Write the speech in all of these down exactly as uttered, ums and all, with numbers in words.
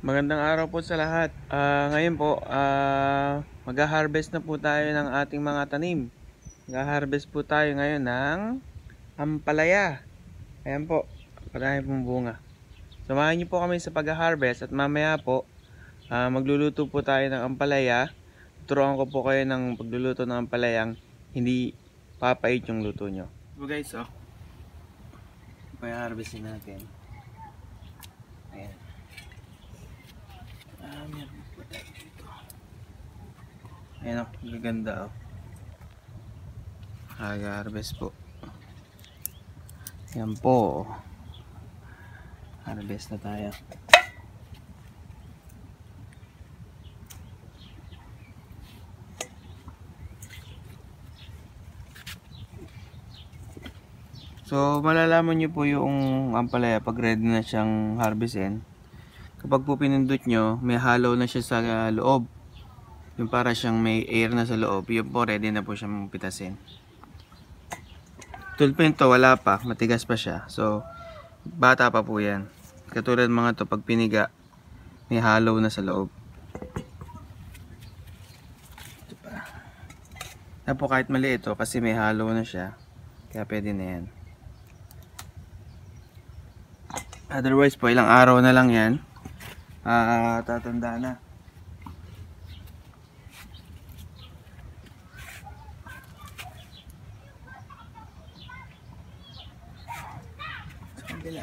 Magandang araw po sa lahat. Uh, ngayon po, uh, mag-harvest na po tayo ng ating mga tanim. Mag-harvest po tayo ngayon ng ampalaya. Ayan po, marami pong bunga. Samahan niyo po kami sa pag-harvest at mamaya po, uh, magluluto po tayo ng ampalaya. Turuan ko po kayo ng pagluluto ng ampalayang hindi papait yung luto nyo. So guys, oh, pag-harvestin natin. Ayan. Ah, meron po tayo dito. Ayan o, gaganda o. Nag-harvest po. Ayan po. Harvest na tayo. So, malalaman nyo po yung ampalaya pag ready na siyang harvestin. Kapag po pinindot nyo, may hollow na siya sa loob. Yung para siyang may air na sa loob. Yung po, ready na po siyang pitasin. Tulpin to, wala pa. Matigas pa siya. So, bata pa po yan. Katulad mga to, pag piniga, may hollow na sa loob. Ito pa. Na po, kahit maliit to, kasi may hollow na siya. Kaya pwede na yan. Otherwise po, ilang araw na lang yan. Ah, tatanda na. Sa kabila.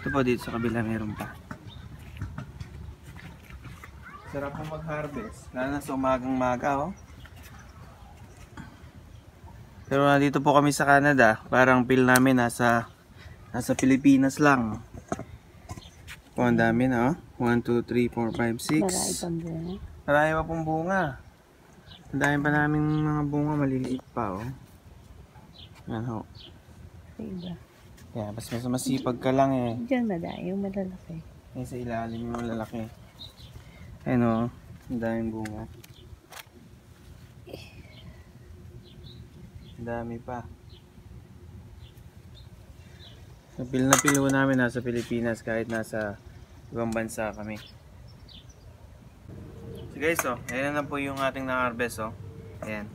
Ito po dito sa kabila meron pa. Sarap na mag-harvest. Lalo na sa umagang maga, oh. Pero nandito po kami sa Canada. Parang feel namin nasa nasa Pilipinas lang. O, ang dami na, oh. one, two, three, four, five, six. Marami pa pong bunga. Ang dami pa namin mga bunga. Maliliit pa, oh. Yan, oh. Kaya, mas masipag ka lang, eh. Diyan na dahil, yung malalaki. Ay, sa ilalim yung malalaki. Ayan, oh. Ang daming bunga. Ang dami pa. Napil na pilo namin nasa Pilipinas kahit nasa ibang bansa kami. So guys, oh, ayan na po yung ating na-harvest, oh. Ayan.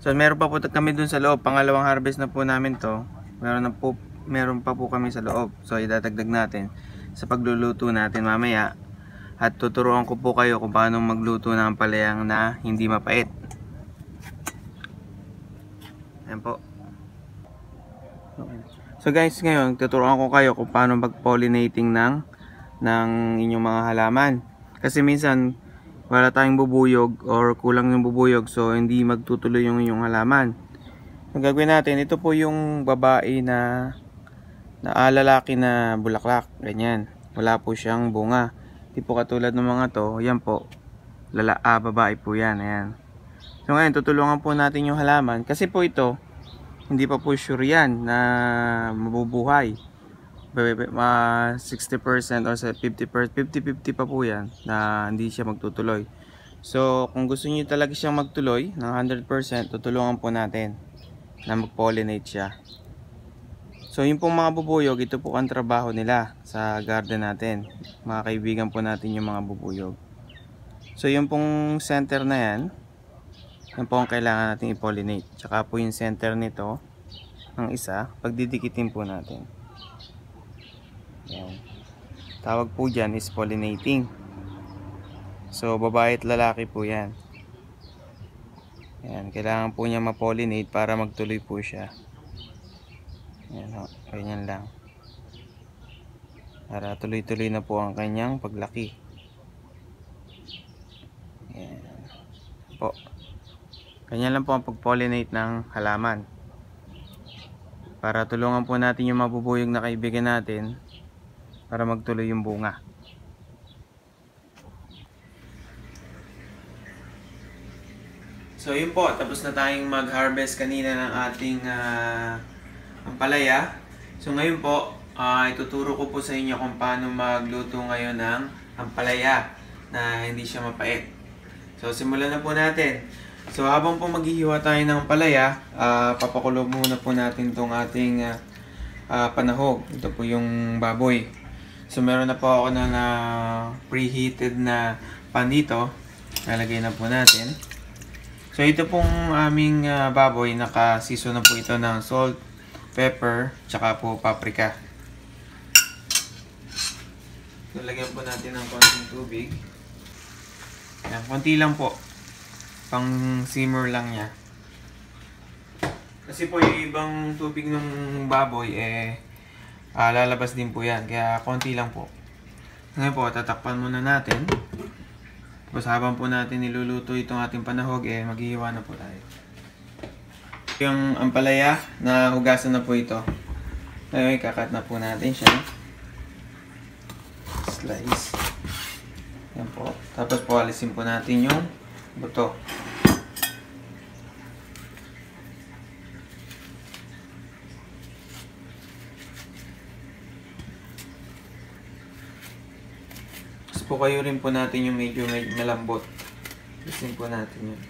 So meron pa po kami dun sa loob. Pangalawang harvest na po namin to. Meron, na po, meron pa po kami sa loob. So idadagdag natin sa pagluluto natin mamaya. At tuturuan ko po kayo kung paano magluto ng ampalayang na hindi mapait. Ayan po. Okay. So guys, ngayon tuturuan ko kayo kung paano mag-pollinating ng, ng inyong mga halaman. Kasi minsan wala tayong bubuyog or kulang yung bubuyog, so hindi magtutuloy yung inyong halaman. Ang gagawin natin, ito po yung babae na, na ah, lalaki na bulaklak. Ganyan. Wala po siyang bunga. Di po katulad ng mga to. Yan po. Lala, ah, babae po yan. Ayan. So ngayon tutulungan po natin yung halaman. Kasi po ito, hindi pa po sure yan na mabubuhay. sixty percent or fifty fifty pa po yan na hindi siya magtutuloy. So kung gusto niyo talaga siyang magtuloy ng one hundred percent, tutulungan po natin na mag-pollinate siya. So yung pong mga bubuyog, ito po ang trabaho nila sa garden natin. Mga kaibigan po natin yung mga bubuyog. So yung pong center na yan, yan po ang kailangan natin i-pollinate. Tsaka po yung center nito, ang isa, pagdidikitin po natin. Ayan. Tawag po dyan is pollinating. So, babae at lalaki po yan. Ayan. Kailangan po niya ma-pollinate para magtuloy po siya. Ayan, ganyan lang. Para tuloy-tuloy na po ang kanyang paglaki. Ayan po. Ganyan lang po ang pag-pollinate ng halaman. Para tulungan po natin yung mabubuyog na kaibigan natin para magtuloy yung bunga. So yun po, tapos na tayong mag-harvest kanina ng ating uh, ampalaya. So ngayon po, uh, ituturo ko po sa inyo kung paano magluto ngayon ng ampalaya na hindi siya mapait. So simulan na po natin. So habang po maghihiwa tayo ng ampalaya, uh, papakulo muna po natin itong ating uh, uh, panahog. Ito po yung baboy. So meron na po ako na, na preheated na pan dito. Lalagay na po natin. So ito pong aming uh, baboy, naka-season na po ito ng salt, pepper, tsaka po paprika. Lalagyan po natin ng konting tubig. Ayan, konti lang po. Pang simmer lang niya. Kasi po yung ibang tubig ng baboy, eh, ah, lalabas din po yan. Kaya konti lang po. Ngayon po, tatakpan muna natin. Tapos habang po natin niluluto itong ating panahog, eh, maghihiwa na po tayo. Yung ampalaya, nahugasan na po ito. Ngayon, kakat na po natin siya. Slice. Yan po. Tapos po, alisin po natin yung buto. Tapos po kayo rin po natin yung medyo malambot. Alisin po natin yun.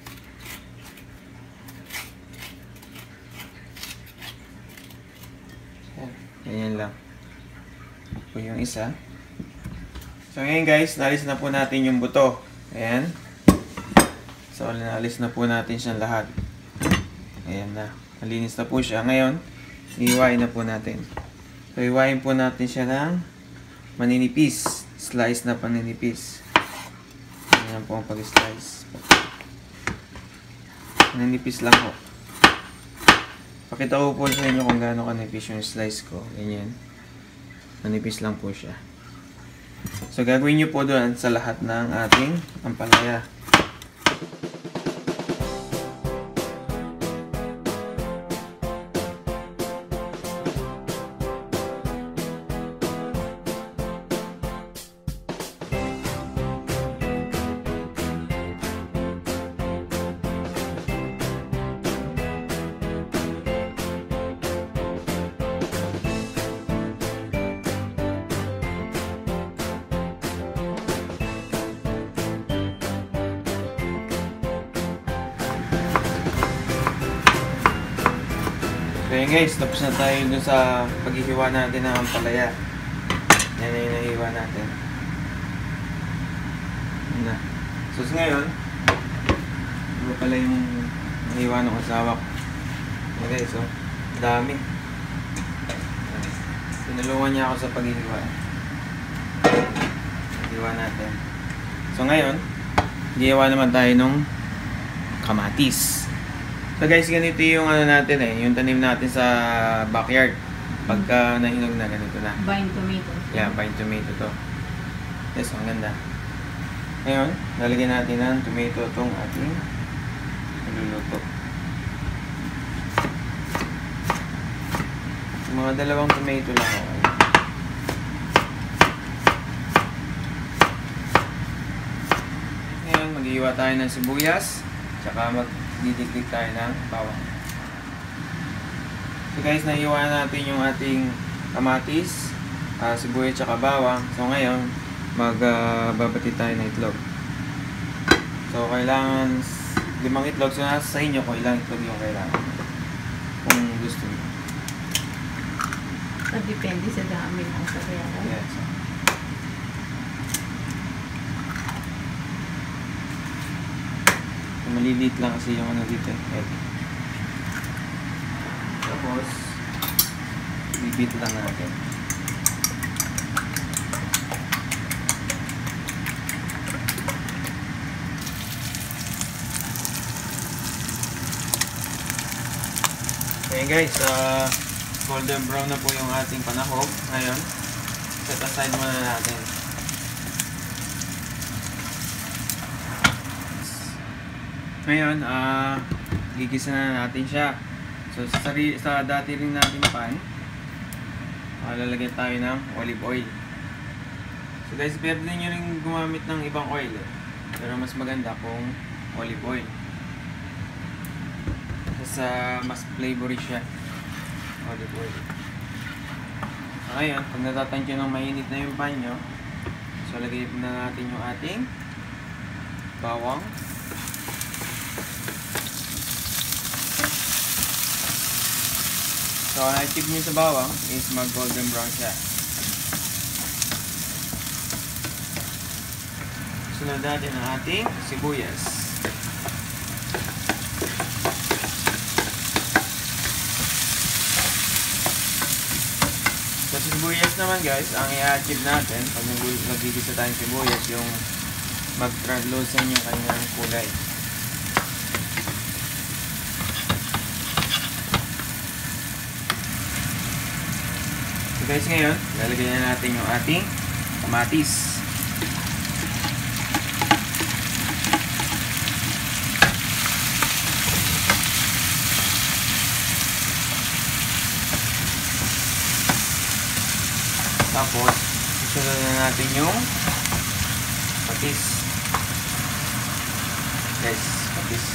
Ganyan lang. Ito po yung isa. So ngayon guys, naalis na po natin yung buto. Ayan. So, naalis na po natin siyang lahat. Ayan na. Nalinis na po siya. Ngayon, iiwain na po natin. So, iiwain po natin siya ng maninipis. Slice na paninipis. Ayan po ang pag-slice. Maninipis lang po. Pakita ko po sa inyo kung gaano kanipis yung slice ko. Ganyan. Manipis lang po siya. So, gagawin nyo po doon sa lahat ng ating ampalaya. Okay guys, tapos na tayo dun sa paghihiwa natin ng ampalaya. Yan na yung nahiwa natin. Yan na. So ngayon, iba pala yung nahiwa ng asawa ko. Okay, so dami. Tinulungan niya ako sa paghihiwa. Hiwa natin. So ngayon, hiwa naman tayo ng kamatis. So guys, ganito yung ano natin eh, yung tanim natin sa backyard. Pagka nahinog na, ganito na. Vine tomato. Yeah, vine tomato to. Yes, ang ganda. Ngayon, lalagyan natin ng tomato itong ating niluluto. Mga dalawang tomato lang ako. Ngayon, mag-iwa tayo ng sibuyas. Tsaka mag didiklik tayo ng bawang. So guys, nahiwa natin yung ating kamatis, uh, sibuyas tsaka bawang. So ngayon, magbabati uh, tayo ng itlog. So kailangan limang itlog. So nasa sa inyo kung ilang itlog yung kailangan. Kung gusto nyo. So depende sa dami ng sasayawan. Yes. So. Maliliit lang kasi yung ano dito. Egg. Tapos, bibit lang natin. Okay guys, uh, golden brown na po yung ating panahog. Ngayon, set aside muna natin. Ngayon, uh, gigisa na natin siya. So, sa, sa dati rin natin pan, uh, lalagyan tayo ng olive oil. So guys, pwede nyo rin gumamit ng ibang oil eh. Pero mas maganda kung olive oil. Kasi uh, mas flavory siya. Olive oil. So, ngayon, pag natatantyo ng mainit na yung pan nyo, so lagyan na natin yung ating bawang. So, ang tip nyo sa bawang is mag-golden brown siya. sudah din ating sibuyas. Sa sibuyas naman guys, ang i-achieve natin pag nagigisa tayong sibuyas, yung mag-translucent yung kanyang kulay. So guys, ngayon lalagay na natin yung ating kamatis. Tapos, isunod na natin yung patis. Guys, patis.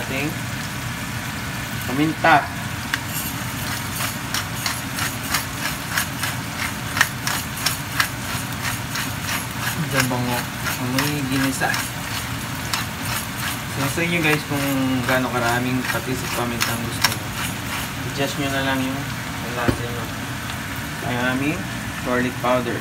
Ating paminta. Diyan bango. Ang may ginisa. Nasa inyo guys kung gaano karaming patis at pamintang gusto nyo. I-adjust nyo na lang yung lasa nyo. Ang aming garlic powder.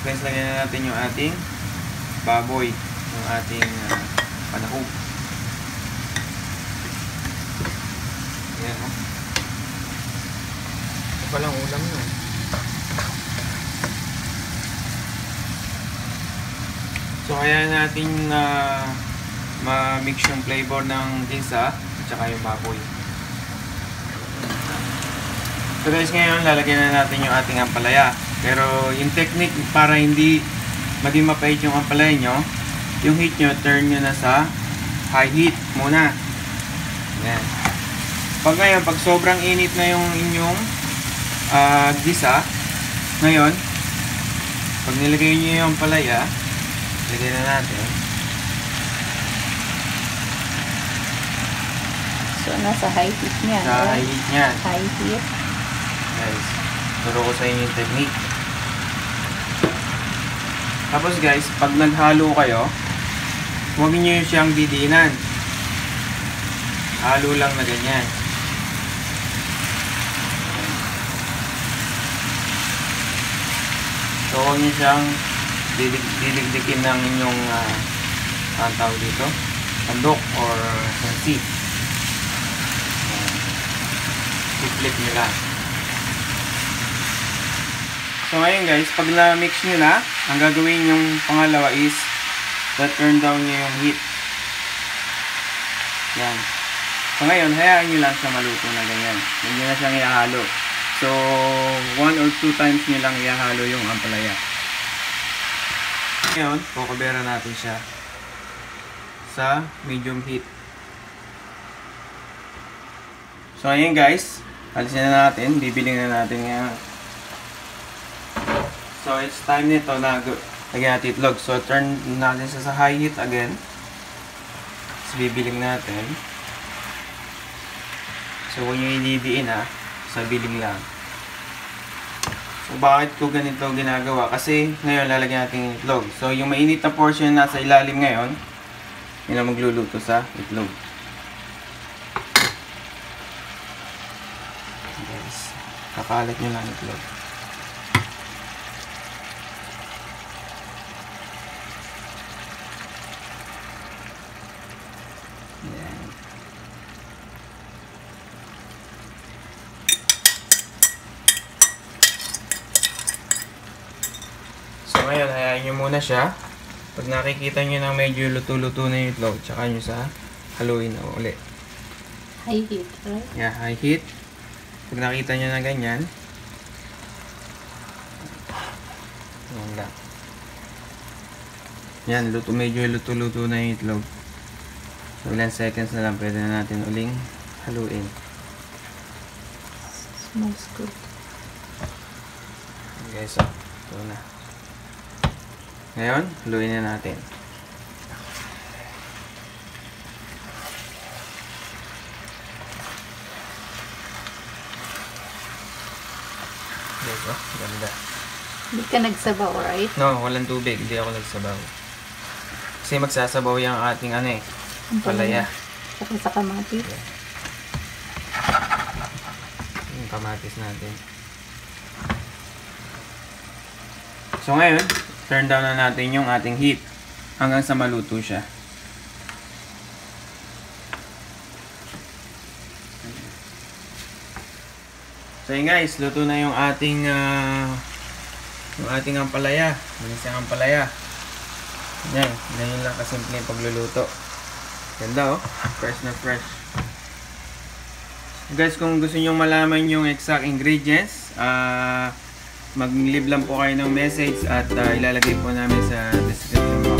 Guys, lagyan na natin yung ating baboy. Yung ating uh, panahog. Ayan o. Ito palang ulam nyo. So kaya natin na uh, ma-mix yung flavor ng gisa at saka yung baboy. So guys, ngayon lalagyan na natin yung ating ampalaya. Pero yung technique para hindi maging mapait yung ampalaya nyo, yung heat nyo, turn nyo na sa high heat muna. Ayan. Pag ngayon, pag sobrang init na yung inyong uh, gisa, ngayon, pag nilagay nyo yung palaya, lagay na natin. So, nasa high heat niya. Sa high heat niya. High heat. Guys, turo ko sa inyo yung technique. Tapos guys, pag naghalo kayo, huwag nyo siyang didiinan. Halo lang na ganyan. So, huwag nyo siyang diligdikin ng inyong uh, ang tawag dito, sandok or hansi. Uh, I-flip nyo lang. So, ngayon guys, pag na-mix nyo na, ang gagawin yung pangalawa is na-turn down nyo yung heat. Yan. So, ngayon, hayaan nyo lang siya maluto na ganyan. Hindi nyo na siyang ihalo. So, one or two times nyo lang ihalo yung ampalaya. Ngayon, kukubera natin siya sa medium heat. So, ngayon guys, alisin na natin. Bibiling na natin ngayon. So, it's time nito na lagyan natin itlog. So, turn natin siya sa high heat again. So, bibiling natin. So, huwag nyo inidiin ha, sa biling lang. So, bakit ko ganito ginagawa? Kasi ngayon lalagyan natin itlog. So, yung mainit na portion na nasa ilalim ngayon, yun ang magluluto sa itlog. Guys, kakalat nyo lang itlog. Ngayon, hayaan nyo muna siya. Pag nakikita nyo na medyo luto-luto na yung itlog, tsaka nyo sa haluin na ulit. High heat, right? Yeah, high heat. Pag nakita nyo na ganyan, yan lang. Yan, luto, medyo luto-luto na yung itlog. So, ilang seconds na lang, pwede na natin uling haluin. Smells good. Okay, so, ito na. Ngayon, haluin na natin. guys. Oh, ganda. Hindi ka nagsabaw, right? No, walang tubig. Hindi ako nagsabaw. Kasi magsasabaw yung ating ano eh. Ampalaya. Saka sa kamatis. Okay. Yung kamatis natin. So ngayon, turn down na natin yung ating heat hanggang sa maluto siya. So yun guys, luto na yung ating uh, yung ating ampalaya. Bilis yung ampalaya. Yan, ganyan lang kasimple yung pagluluto. Ganda oh, fresh na fresh. Guys, kung gusto nyo malaman yung exact ingredients, uh, mag-leave lang po kayo ng message at uh, ilalagay po namin sa description.